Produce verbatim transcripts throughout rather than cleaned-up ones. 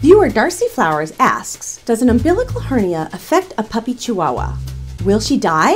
Viewer Darcy Flowers asks, does an umbilical hernia affect a puppy Chihuahua? Will she die?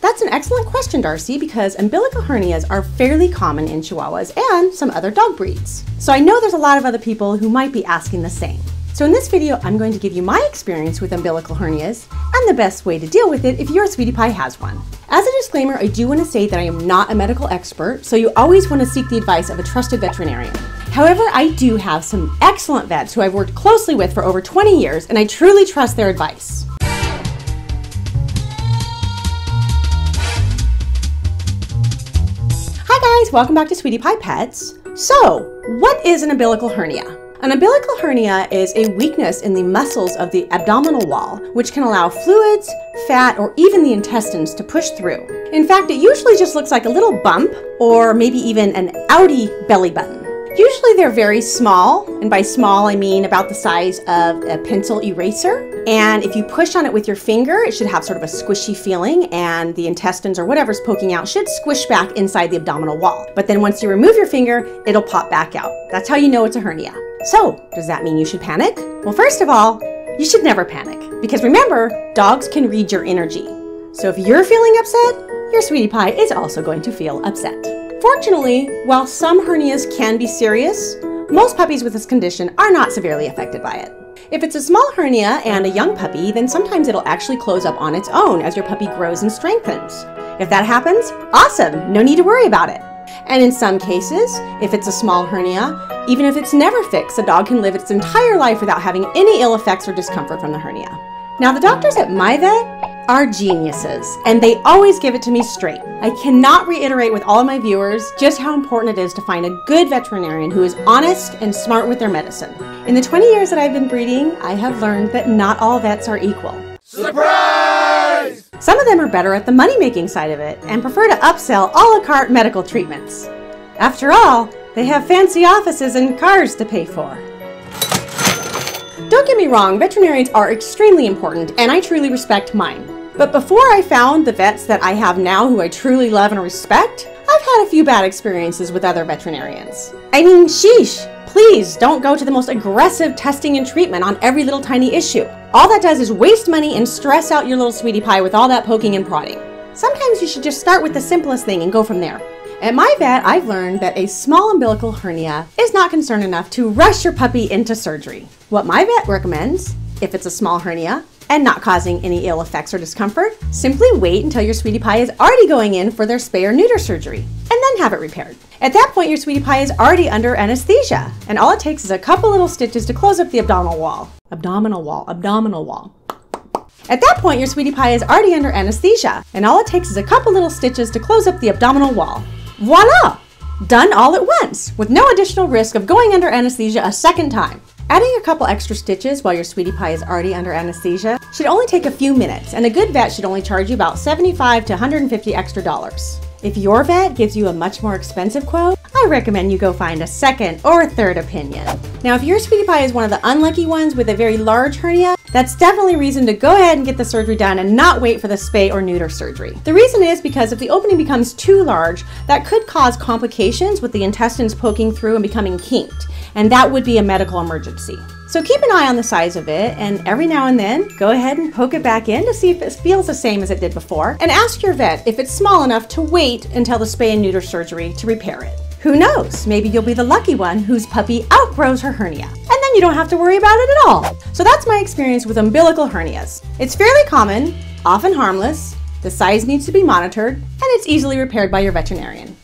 That's an excellent question, Darcy, because umbilical hernias are fairly common in Chihuahuas and some other dog breeds. So I know there's a lot of other people who might be asking the same. So in this video, I'm going to give you my experience with umbilical hernias and the best way to deal with it if your Sweetie Pie has one. As a disclaimer, I do want to say that I am not a medical expert, so you always want to seek the advice of a trusted veterinarian. However, I do have some excellent vets who I've worked closely with for over twenty years, and I truly trust their advice. Hi guys, welcome back to Sweetie Pie Pets. So, what is an umbilical hernia? An umbilical hernia is a weakness in the muscles of the abdominal wall, which can allow fluids, fat, or even the intestines to push through. In fact, it usually just looks like a little bump or maybe even an outie belly button. Usually they're very small, and by small I mean about the size of a pencil eraser. And if you push on it with your finger, it should have sort of a squishy feeling, and the intestines or whatever's poking out should squish back inside the abdominal wall. But then once you remove your finger, it'll pop back out. That's how you know it's a hernia. So, does that mean you should panic? Well, first of all, you should never panic. Because remember, dogs can read your energy. So if you're feeling upset, your Sweetie Pie is also going to feel upset. Fortunately, while some hernias can be serious, most puppies with this condition are not severely affected by it. If it's a small hernia and a young puppy, then sometimes it'll actually close up on its own as your puppy grows and strengthens. If that happens, awesome, no need to worry about it. And in some cases, if it's a small hernia, even if it's never fixed, a dog can live its entire life without having any ill effects or discomfort from the hernia. Now, the doctors at MyVet are geniuses, and they always give it to me straight. I cannot reiterate with all of my viewers just how important it is to find a good veterinarian who is honest and smart with their medicine. In the twenty years that I've been breeding, I have learned that not all vets are equal. Surprise! Some of them are better at the money-making side of it and prefer to upsell a la carte medical treatments. After all, they have fancy offices and cars to pay for. Don't get me wrong, veterinarians are extremely important, and I truly respect mine. But before I found the vets that I have now who I truly love and respect, I've had a few bad experiences with other veterinarians. I mean, sheesh, please don't go to the most aggressive testing and treatment on every little tiny issue. All that does is waste money and stress out your little Sweetie Pie with all that poking and prodding. Sometimes you should just start with the simplest thing and go from there. At my vet, I've learned that a small umbilical hernia is not concerned enough to rush your puppy into surgery. What my vet recommends, if it's a small hernia and not causing any ill effects or discomfort, simply wait until your Sweetie Pie is already going in for their spay or neuter surgery, and then have it repaired. At that point, your Sweetie Pie is already under anesthesia, and all it takes is a couple little stitches to close up the abdominal wall. Abdominal wall, abdominal wall. At that point, your Sweetie Pie is already under anesthesia, and all it takes is a couple little stitches to close up the abdominal wall. Voila! Done all at once, with no additional risk of going under anesthesia a second time. Adding a couple extra stitches while your Sweetie Pie is already under anesthesia should only take a few minutes, and a good vet should only charge you about seventy-five to one hundred fifty extra dollars. If your vet gives you a much more expensive quote, I recommend you go find a second or a third opinion. Now, if your Sweetie Pie is one of the unlucky ones with a very large hernia, that's definitely a reason to go ahead and get the surgery done and not wait for the spay or neuter surgery. The reason is because if the opening becomes too large, that could cause complications with the intestines poking through and becoming kinked, and that would be a medical emergency. So keep an eye on the size of it, and every now and then, go ahead and poke it back in to see if it feels the same as it did before, and ask your vet if it's small enough to wait until the spay and neuter surgery to repair it. Who knows, maybe you'll be the lucky one whose puppy outgrows her hernia. You don't have to worry about it at all. So that's my experience with umbilical hernias. It's fairly common, often harmless, the size needs to be monitored, and it's easily repaired by your veterinarian.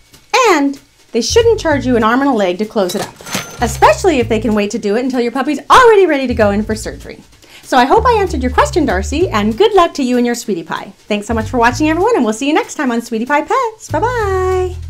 And they shouldn't charge you an arm and a leg to close it up, especially if they can wait to do it until your puppy's already ready to go in for surgery. So I hope I answered your question, Darcy, and good luck to you and your Sweetie Pie. Thanks so much for watching, everyone, and we'll see you next time on Sweetie Pie Pets. Bye-bye.